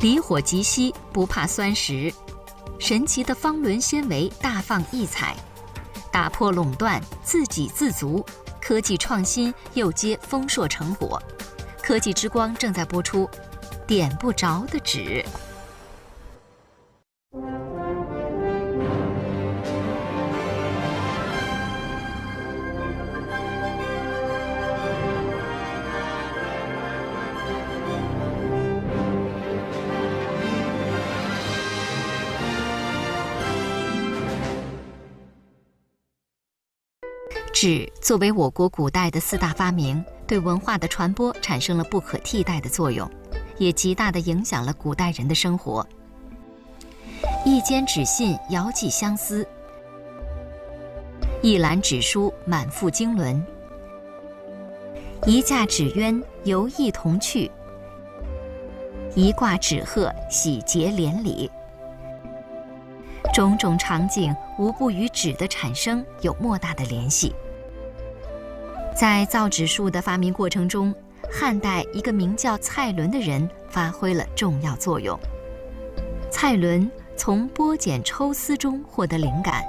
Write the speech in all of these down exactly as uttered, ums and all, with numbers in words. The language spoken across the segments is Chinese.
离火即息，不怕酸蚀。神奇的方轮纤维大放异彩，打破垄断，自给自足，科技创新又接丰硕成果。科技之光正在播出，点不着的纸。纸作为我国古代的四大发明，对文化的传播产生了不可替代的作用，也极大地影响了古代人的生活。一笺纸信遥寄相思，一篮纸书满腹经纶，一架纸鸢犹忆童趣，一挂纸鹤喜结连理。种种场景无不与纸的产生有莫大的联系。在造纸术的发明过程中，汉代一个名叫蔡伦的人发挥了重要作用。蔡伦从拨茧抽丝中获得灵感，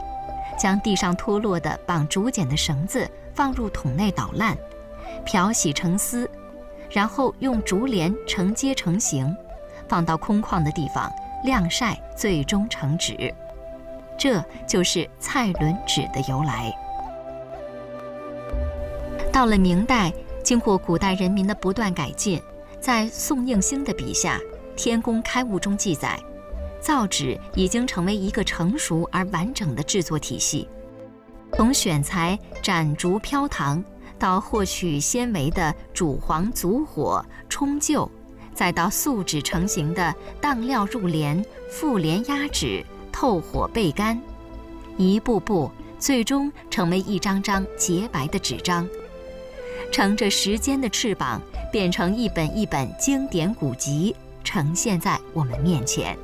将地上脱落的绑竹简的绳子放入桶内捣烂，漂洗成丝，然后用竹帘承接成型，放到空旷的地方晾晒，最终成纸。这就是蔡伦纸的由来。到了明代，经过古代人民的不断改进，在宋应星的笔下，《天工开物》中记载，造纸已经成为一个成熟而完整的制作体系。从选材斩竹飘堂，到获取纤维的煮黄足火冲臼，再到素纸成型的当料入帘、覆帘压纸、透火焙干，一步步最终成为一张张洁白的纸张，乘着时间的翅膀，变成一本一本经典古籍，呈现在我们面前。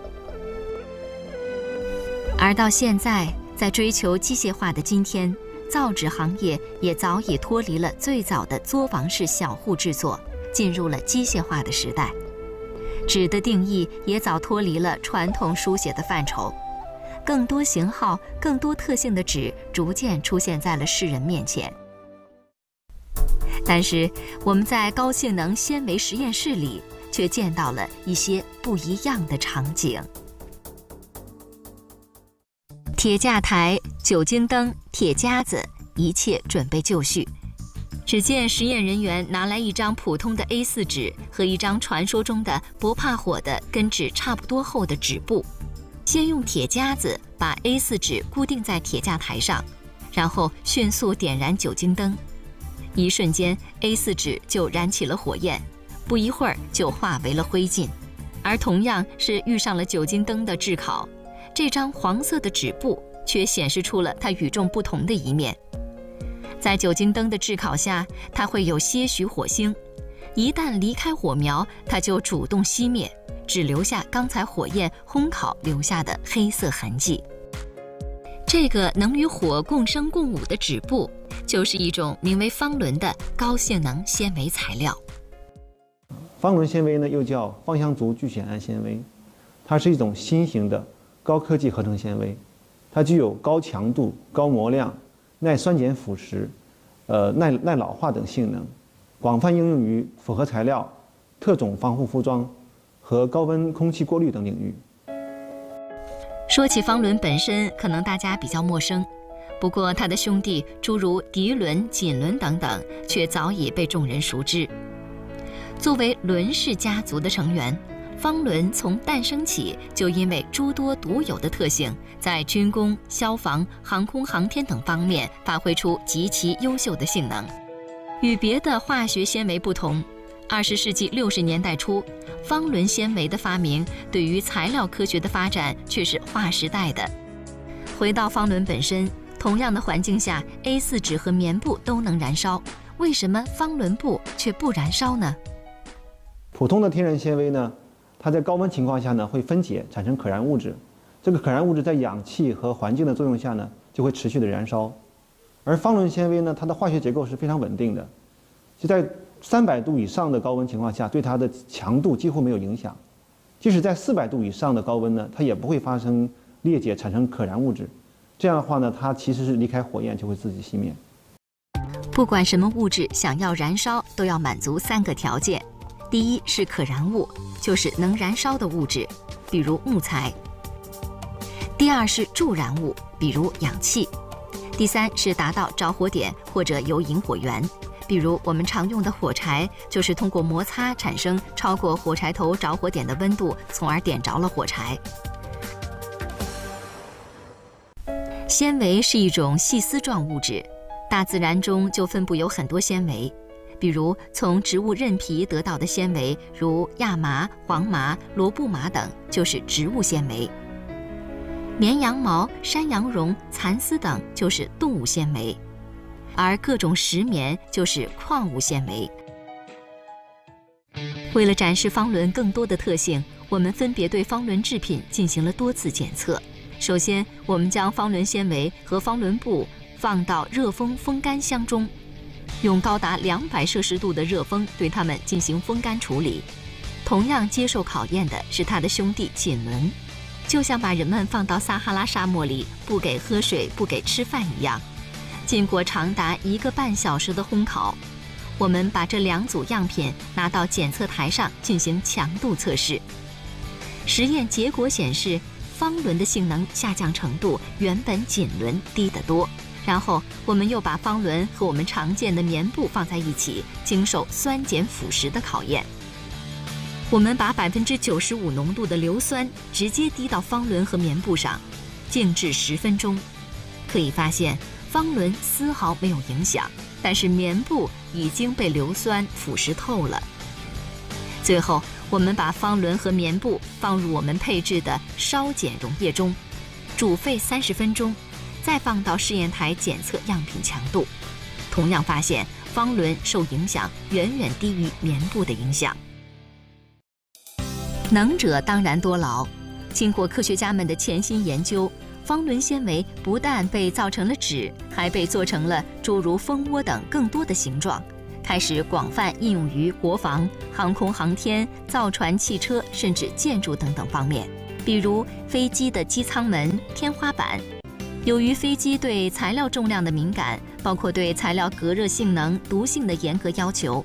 而到现在，在追求机械化的今天，造纸行业也早已脱离了最早的作坊式小户制作，进入了机械化的时代。纸的定义也早脱离了传统书写的范畴，更多型号、更多特性的纸逐渐出现在了世人面前。但是我们在高性能纤维实验室里却见到了一些不一样的场景。铁架台、酒精灯、铁夹子，一切准备就绪。只见实验人员拿来一张普通的 A 四 纸和一张传说中的不怕火的跟纸差不多厚的纸布，先用铁夹子把 A 四 纸固定在铁架台上，然后迅速点燃酒精灯。一瞬间 A 四 纸就燃起了火焰，不一会儿就化为了灰烬。而同样是遇上了酒精灯的炙烤，这张黄色的纸布却显示出了它与众不同的一面。在酒精灯的炙烤下，它会有些许火星，一旦离开火苗，它就主动熄灭，只留下刚才火焰烘烤留下的黑色痕迹。这个能与火共生共舞的纸布，就是一种名为方轮的高性能纤维材料。方轮纤维呢，又叫芳香族聚酰胺纤维，它是一种新型的高科技合成纤维，它具有高强度、高模量、耐酸碱腐蚀、呃 耐, 耐老化等性能，广泛应用于复合材料、特种防护服装和高温空气过滤等领域。说起方轮本身，可能大家比较陌生，不过它的兄弟诸如涤轮、锦轮等等，却早已被众人熟知。作为轮氏家族的成员，方轮从诞生起就因为诸多独有的特性，在军工、消防、航空航天等方面发挥出极其优秀的性能。与别的化学纤维不同，二十世纪六十年代初，方轮纤维的发明对于材料科学的发展却是划时代的。回到方轮本身，同样的环境下 A 四 纸和棉布都能燃烧，为什么方轮布却不燃烧呢？普通的天然纤维呢，它在高温情况下呢会分解产生可燃物质，这个可燃物质在氧气和环境的作用下呢就会持续的燃烧。而方轮纤维呢，它的化学结构是非常稳定的，就在三百度以上的高温情况下对它的强度几乎没有影响，即使在四百度以上的高温呢，它也不会发生裂解，产生可燃物质。这样的话呢，它其实是离开火焰就会自己熄灭。不管什么物质想要燃烧，都要满足三个条件：第一是可燃物，就是能燃烧的物质，比如木材；第二是助燃物，比如氧气；第三是达到着火点或者有引火源。 比如我们常用的火柴，就是通过摩擦产生超过火柴头着火点的温度，从而点着了火柴。纤维是一种细丝状物质，大自然中就分布有很多纤维，比如从植物韧皮得到的纤维，如亚麻、黄麻、罗布麻等，就是植物纤维；绵羊毛、山羊绒、蚕丝等，就是动物纤维。 而各种石棉就是矿物纤维。为了展示方轮更多的特性，我们分别对方轮制品进行了多次检测。首先，我们将方轮纤维和方轮布放到热风风干箱中，用高达两百摄氏度的热风对它们进行风干处理。同样接受考验的是它的兄弟锦纶，就像把人们放到撒哈拉沙漠里，不给喝水、不给吃饭一样。 经过长达一个半小时的烘烤，我们把这两组样品拿到检测台上进行强度测试。实验结果显示，方轮的性能下降程度远本锦纶低得多。然后，我们又把方轮和我们常见的棉布放在一起，经受酸碱腐蚀的考验。我们把 百分之九十五 浓度的硫酸直接滴到方轮和棉布上，静置十分钟。可以发现， 方轮丝毫没有影响，但是棉布已经被硫酸腐蚀透了。最后，我们把方轮和棉布放入我们配置的烧碱溶液中，煮沸三十分钟，再放到试验台检测样品强度。同样发现，方轮受影响远远低于棉布的影响。能者当然多劳，经过科学家们的潜心研究。 方轮纤维不但被造成了纸，还被做成了诸如蜂窝等更多的形状，开始广泛应用于国防、航空航天、造船、汽车，甚至建筑等等方面，比如飞机的机舱门、天花板。由于飞机对材料重量的敏感，包括对材料隔热性能、毒性的严格要求，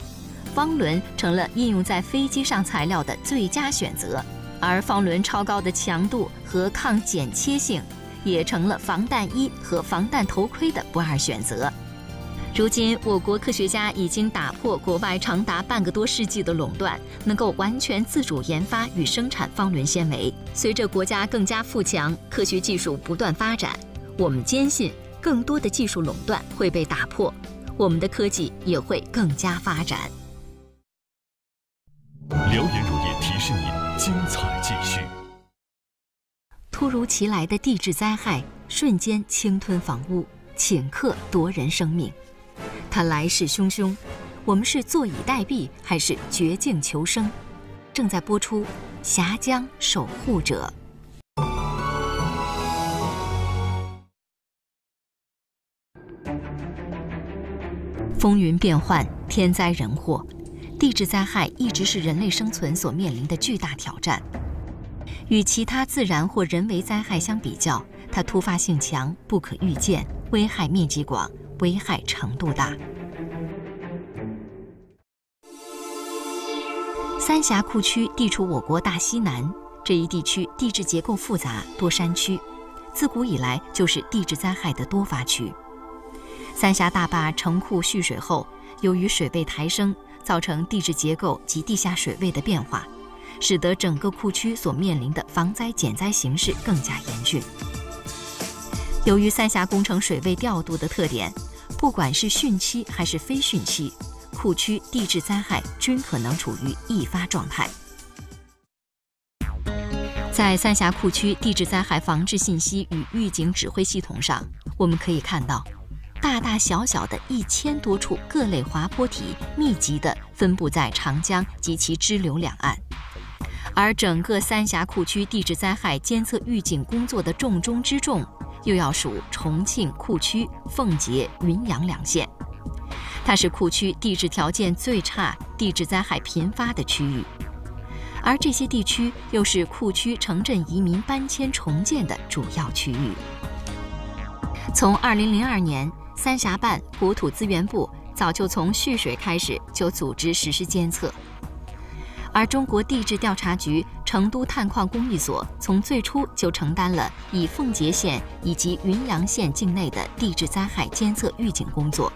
方轮成了应用在飞机上材料的最佳选择。而方轮超高的强度和抗剪切性， 也成了防弹衣和防弹头盔的不二选择。如今，我国科学家已经打破国外长达半个多世纪的垄断，能够完全自主研发与生产方轮纤维。随着国家更加富强，科学技术不断发展，我们坚信更多的技术垄断会被打破，我们的科技也会更加发展。留言如也提示您，精彩继续。 突如其来的地质灾害瞬间侵吞房屋，顷刻夺人生命。它来势汹汹，我们是坐以待毙，还是绝境求生？正在播出《峡江守护者》。风云变幻，天灾人祸，地质灾害一直是人类生存所面临的巨大挑战。 与其他自然或人为灾害相比较，它突发性强、不可预见，危害面积广，危害程度大。三峡库区地处我国大西南，这一地区地质结构复杂，多山区，自古以来就是地质灾害的多发区。三峡大坝城库蓄水后，由于水位抬升，造成地质结构及地下水位的变化， 使得整个库区所面临的防灾减灾形势更加严峻。由于三峡工程水位调度的特点，不管是汛期还是非汛期，库区地质灾害均可能处于易发状态。在三峡库区地质灾害防治信息与预警指挥系统上，我们可以看到，大大小小的一千多处各类滑坡体密集地分布在长江及其支流两岸。 而整个三峡库区地质灾害监测预警工作的重中之重，又要数重庆库区、奉节、云阳两县，它是库区地质条件最差、地质灾害频发的区域。而这些地区又是库区城镇移民搬迁重建的主要区域。从二零零二年，三峡办、国土资源部早就从蓄水开始就组织实施监测，而中国地质调查局成都探矿公益所从最初就承担了以奉节县以及云阳县境内的地质灾害监测预警工作。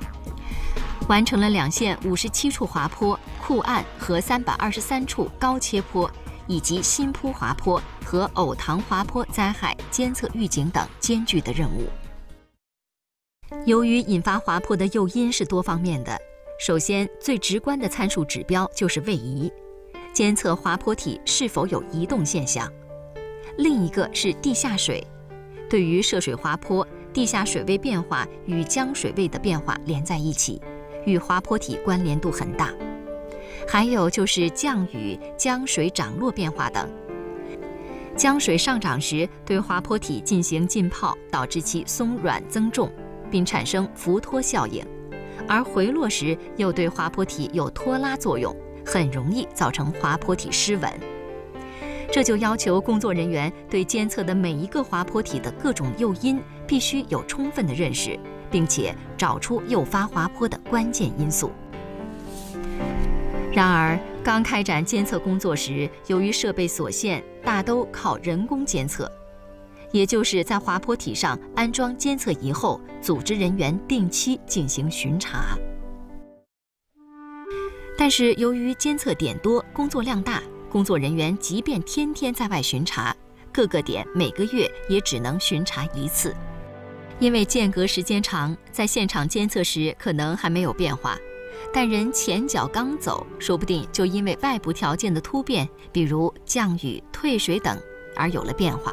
完成了两县五十七处滑坡、库岸和三百二十三处高切坡，以及新铺滑坡和偶塘滑坡灾害监测预警等艰巨的任务。由于引发滑坡的诱因是多方面的，首先最直观的参数指标就是位移，监测滑坡体是否有移动现象；另一个是地下水，对于涉水滑坡，地下水位变化与江水位的变化连在一起。 与滑坡体关联度很大，还有就是降雨、江水涨落变化等。江水上涨时对滑坡体进行浸泡，导致其松软增重，并产生浮脱效应；而回落时又对滑坡体有拖拉作用，很容易造成滑坡体失稳。这就要求工作人员对监测的每一个滑坡体的各种诱因必须有充分的认识。 并且找出诱发滑坡的关键因素。然而，刚开展监测工作时，由于设备所限，大都靠人工监测，也就是在滑坡体上安装监测仪后，组织人员定期进行巡查。但是，由于监测点多，工作量大，工作人员即便天天在外巡查，各个点每个月也只能巡查一次。 因为间隔时间长，在现场监测时可能还没有变化，但人前脚刚走，说不定就因为外部条件的突变，比如降雨、退水等，而有了变化。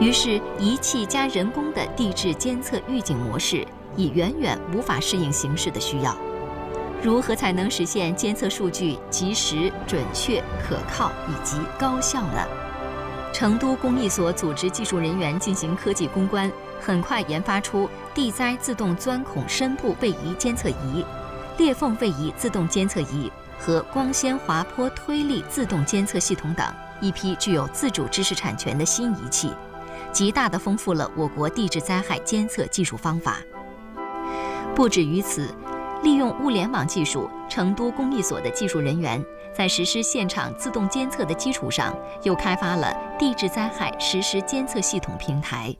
于是，仪器加人工的地质监测预警模式已远远无法适应形势的需要。如何才能实现监测数据及时、准确、可靠以及高效呢？成都公益所组织技术人员进行科技攻关。 很快研发出地灾自动钻孔深部位移监测仪、裂缝位移自动监测仪和光纤滑坡推力自动监测系统等一批具有自主知识产权的新仪器，极大地丰富了我国地质灾害监测技术方法。不止于此，利用物联网技术，成都公益所的技术人员在实施现场自动监测的基础上，又开发了地质灾害实时监测系统平台。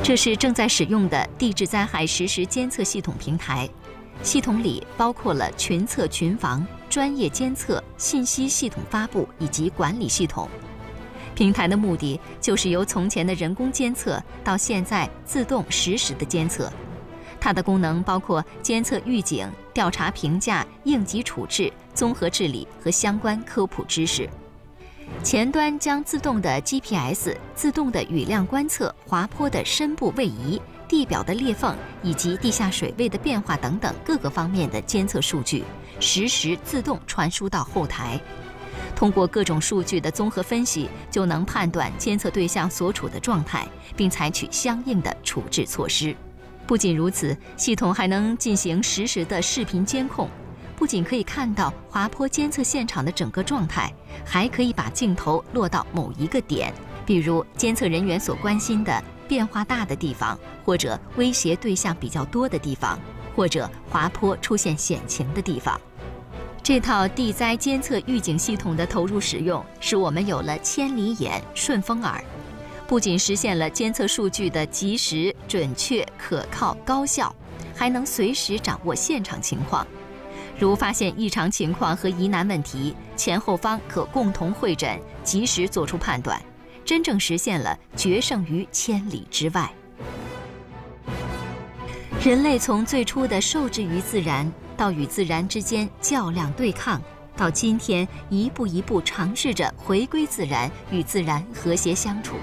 这是正在使用的地质灾害实时监测系统平台，系统里包括了群测群防、专业监测、信息系统发布以及管理系统。平台的目的就是由从前的人工监测到现在自动实时的监测。它的功能包括监测预警、调查评价、应急处置、综合治理和相关科普知识。 前端将自动的 G P S、自动的雨量观测、滑坡的深部位移、地表的裂缝以及地下水位的变化等等各个方面的监测数据，实时自动传输到后台。通过各种数据的综合分析，就能判断监测对象所处的状态，并采取相应的处置措施。不仅如此，系统还能进行实时的视频监控。 不仅可以看到滑坡监测现场的整个状态，还可以把镜头落到某一个点，比如监测人员所关心的变化大的地方，或者威胁对象比较多的地方，或者滑坡出现险情的地方。这套地灾监测预警系统的投入使用，使我们有了千里眼、顺风耳，不仅实现了监测数据的及时、准确、可靠、高效，还能随时掌握现场情况。 如发现异常情况和疑难问题，前后方可共同会诊，及时做出判断，真正实现了决胜于千里之外。人类从最初的受制于自然，到与自然之间较量对抗，到今天一步一步尝试着回归自然，与自然和谐相处。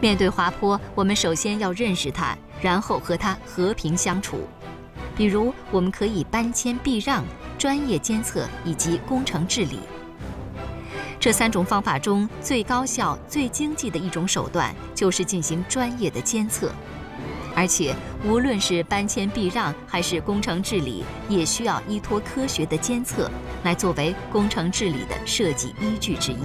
面对滑坡，我们首先要认识它，然后和它和平相处。 比如，我们可以搬迁避让、专业监测以及工程治理。这三种方法中，最高效、最经济的一种手段就是进行专业的监测。而且无论是搬迁避让还是工程治理，也需要依托科学的监测来作为工程治理的设计依据之一。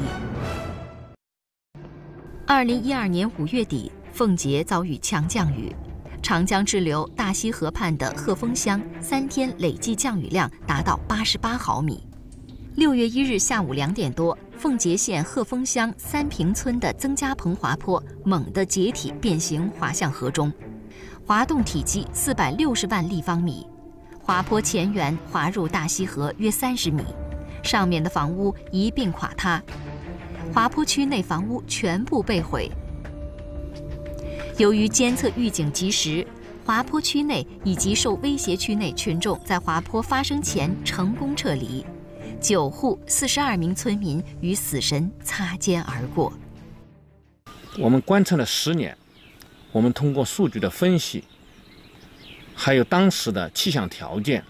二零一二年五月底，奉节遭遇强降雨，长江支流大溪河畔的鹤峰乡三天累计降雨量达到八十八毫米。六月一日下午两点多。 奉节县鹤峰乡三坪村的曾家棚滑坡猛地解体变形，滑向河中，滑动体积四百六十万立方米，滑坡前缘滑入大溪河约三十米，上面的房屋一并垮塌，滑坡区内房屋全部被毁。由于监测预警及时，滑坡区内以及受威胁区内群众在滑坡发生前成功撤离。 九户四十二名村民与死神擦肩而过。我们观察了十年，我们通过数据的分析，还有当时的气象条件，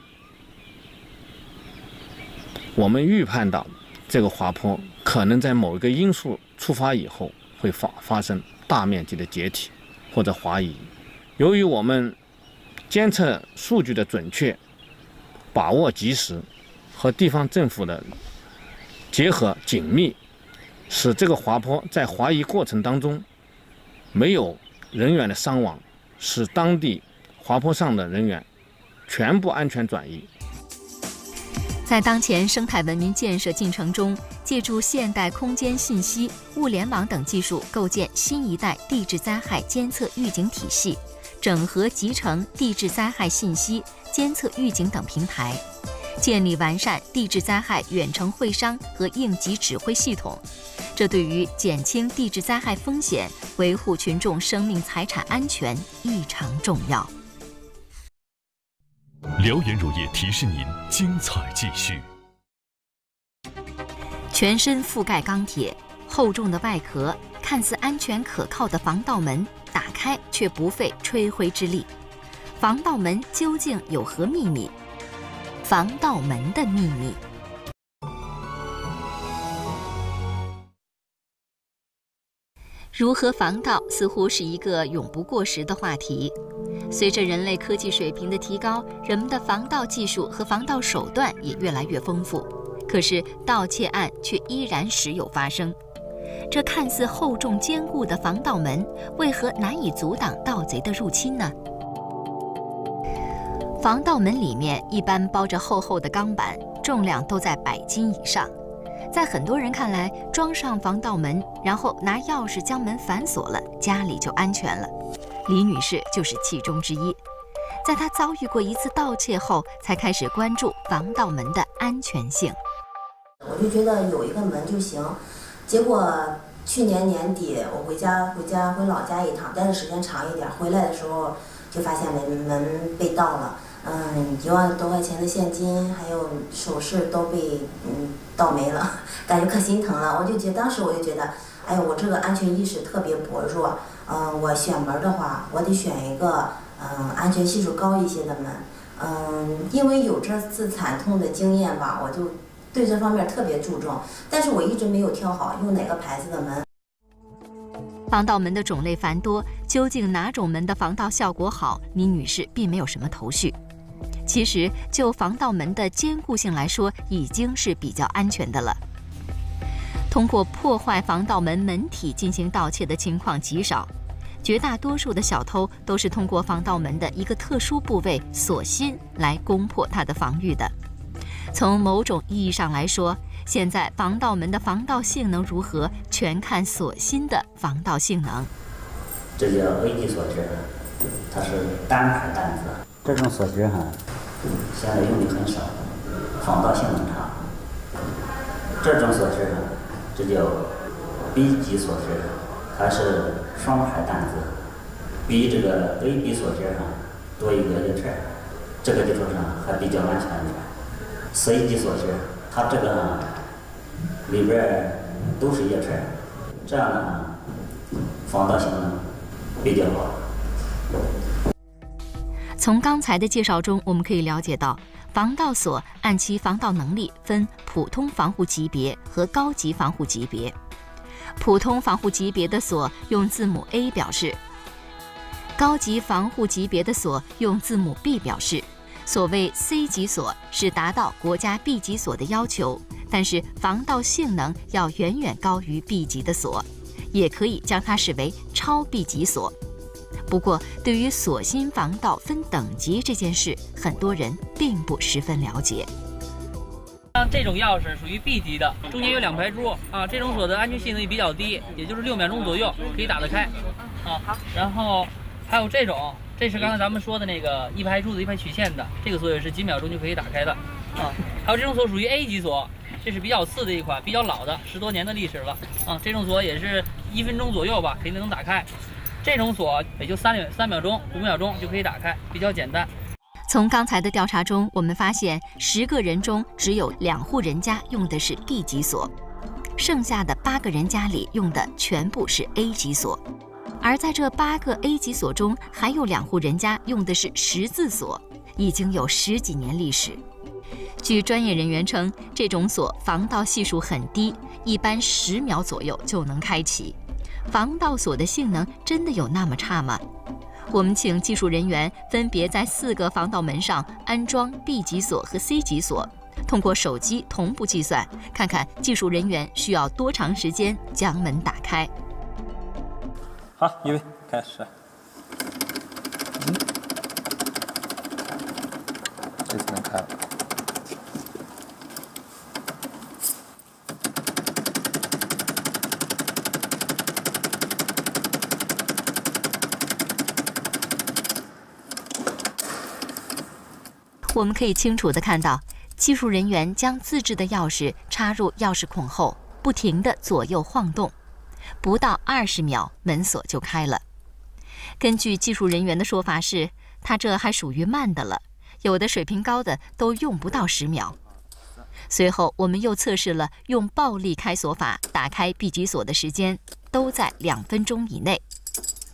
我们预判到这个滑坡可能在某一个因素触发以后会发发生大面积的解体或者滑移。由于我们监测数据的准确，把握及时。 和地方政府的结合紧密，使这个滑坡在滑移过程当中没有人员的伤亡，使当地滑坡上的人员全部安全转移。在当前生态文明建设进程中，借助现代空间信息、物联网等技术，构建新一代地质灾害监测预警体系，整合集成地质灾害信息、监测预警等平台。 建立完善地质灾害远程会商和应急指挥系统，这对于减轻地质灾害风险、维护群众生命财产安全异常重要。燎原乳业提示您：精彩继续。全身覆盖钢铁，厚重的外壳，看似安全可靠的防盗门，打开却不费吹灰之力。防盗门究竟有何秘密？ 防盗门的秘密。如何防盗似乎是一个永不过时的话题。随着人类科技水平的提高，人们的防盗技术和防盗手段也越来越丰富。可是盗窃案却依然时有发生。这看似厚重坚固的防盗门，为何难以阻挡盗贼的入侵呢？ 防盗门里面一般包着厚厚的钢板，重量都在百斤以上。在很多人看来，装上防盗门，然后拿钥匙将门反锁了，家里就安全了。李女士就是其中之一。在她遭遇过一次盗窃后，才开始关注防盗门的安全性。我就觉得有一个门就行，结果去年年底我回家回家回老家一趟，待的时间长一点，回来的时候就发现门门被盗了。 嗯，一万多块钱的现金，还有首饰都被嗯盗没了，感觉可心疼了。我就觉，当时我就觉得，哎呀，我这个安全意识特别薄弱。嗯、呃，我选门的话，我得选一个嗯、呃、安全系数高一些的门。嗯、呃，因为有这次惨痛的经验吧，我就对这方面特别注重。但是我一直没有挑好用哪个牌子的门。防盗门的种类繁多，究竟哪种门的防盗效果好？李女士并没有什么头绪。 其实，就防盗门的坚固性来说，已经是比较安全的了。通过破坏防盗门门体进行盗窃的情况极少，绝大多数的小偷都是通过防盗门的一个特殊部位锁芯来攻破它的防御的。从某种意义上来说，现在防盗门的防盗性能如何，全看锁芯的防盗性能。这叫 A D 锁芯，它是单排单子。 这种锁芯哈，现在用的很少，防盗性能差。这种锁芯呢，这叫 B 级锁芯，它是双排单子，比这个 A、B 锁芯上多一个一个齿，这个基础上还比较安全一点。C 级锁芯，它这个里边都是叶齿，这样呢，防盗性能比较好。 从刚才的介绍中，我们可以了解到，防盗锁按其防盗能力分普通防护级别和高级防护级别。普通防护级别的锁用字母 A 表示，高级防护级别的所用字母 B 表示。所谓 C 级所是达到国家 B 级所的要求，但是防盗性能要远远高于 B 级的所，也可以将它视为超 B 级所。不过，对于锁芯防盗分等级这件事，很多人并不十分了解。 像这种钥匙属于 B 级的，中间有两排珠啊，这种锁的安全性能也比较低，也就是六秒钟左右可以打得开啊。然后还有这种，这是刚才咱们说的那个一排珠子一排曲线的，这个锁也是几秒钟就可以打开的啊。还有这种锁属于 A 级锁，这是比较次的一款，比较老的，十多年的历史了啊。这种锁也是一分钟左右吧，肯定能打开。这种锁也就三秒三秒钟、五秒钟就可以打开，比较简单。 从刚才的调查中，我们发现十个人中只有两户人家用的是 B 级锁，剩下的八个人家里用的全部是 A 级锁。而在这八个 A 级锁中，还有两户人家用的是十字锁，已经有十几年历史。据专业人员称，这种锁防盗系数很低，一般十秒左右就能开启。防盗锁的性能真的有那么差吗？ 我们请技术人员分别在四个防盗门上安装 B 级锁和 C 级锁，通过手机同步计算，看看技术人员需要多长时间将门打开。好，预备，开始。嗯，这次能开了。我们可以清楚地看到，技术人员将自制的钥匙插入钥匙孔后，不停地左右晃动，不到二十秒，门锁就开了。根据技术人员的说法是，他这还属于慢的了，有的水平高的都用不到十秒。随后，我们又测试了用暴力开锁法打开 B 级锁的时间，都在两分钟以内。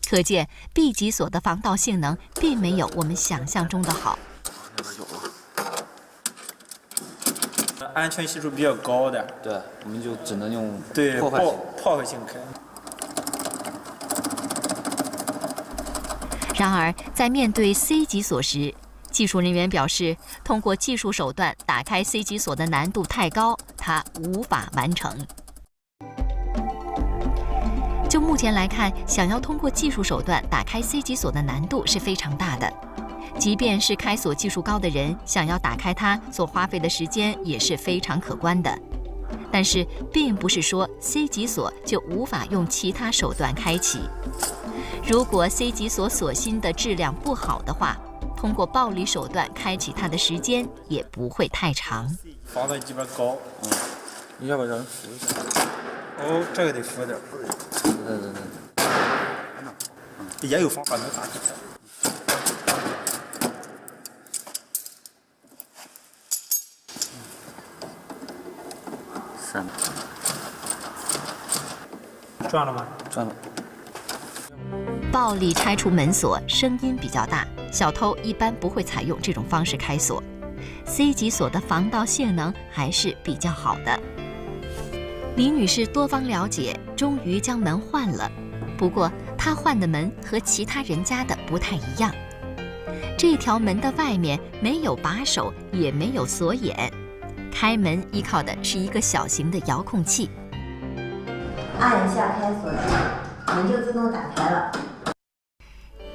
可见 B 级锁的防盗性能并没有我们想象中的好。 有了，安全系数比较高的，对，我们就只能用对破坏性破坏性开。然而，在面对 C 级锁时，技术人员表示，通过技术手段打开 C 级锁的难度太高，它无法完成。就目前来看，想要通过技术手段打开 C 级锁的难度是非常大的。 即便是开锁技术高的人，想要打开它所花费的时间也是非常可观的。但是，并不是说 C 级锁就无法用其他手段开启。如果 C 级锁锁芯的质量不好的话，通过暴力手段开启它的时间也不会太长。防盗级别高，嗯，你要不要让人扶一下？哦，这个得扶点。对对对，也有方法能打开。 转了吗？转了。暴力拆除门锁，声音比较大，小偷一般不会采用这种方式开锁。C 级锁的防盗性能还是比较好的。李女士多方了解，终于将门换了。不过她换的门和其他人家的不太一样，这条门的外面没有把手，也没有锁眼。 开门依靠的是一个小型的遥控器，按一下开锁，门就自动打开了。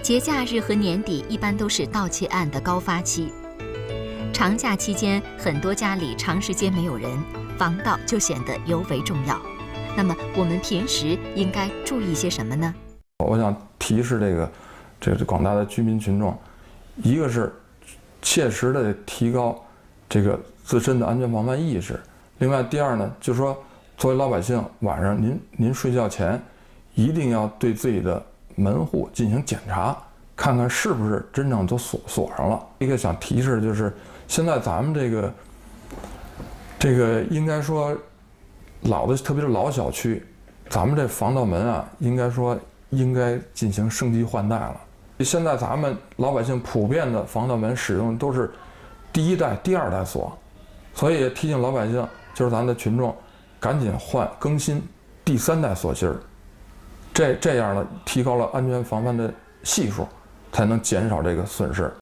节假日和年底一般都是盗窃案的高发期，长假期间很多家里长时间没有人，防盗就显得尤为重要。那么我们平时应该注意些什么呢？我想提示这个，这个广大的居民群众，一个是切实的提高这个。 自身的安全防范意识。另外，第二呢，就是说，作为老百姓，晚上您您睡觉前，一定要对自己的门户进行检查，看看是不是真正都锁锁上了。一个想提示就是，现在咱们这个这个应该说老的，特别是老小区，咱们这防盗门啊，应该说应该进行升级换代了。现在咱们老百姓普遍的防盗门使用都是第一代、第二代锁。 所以提醒老百姓，就是咱的群众，赶紧换更新第三代锁芯儿，这这样呢，提高了安全防范的系数。才能减少这个损失。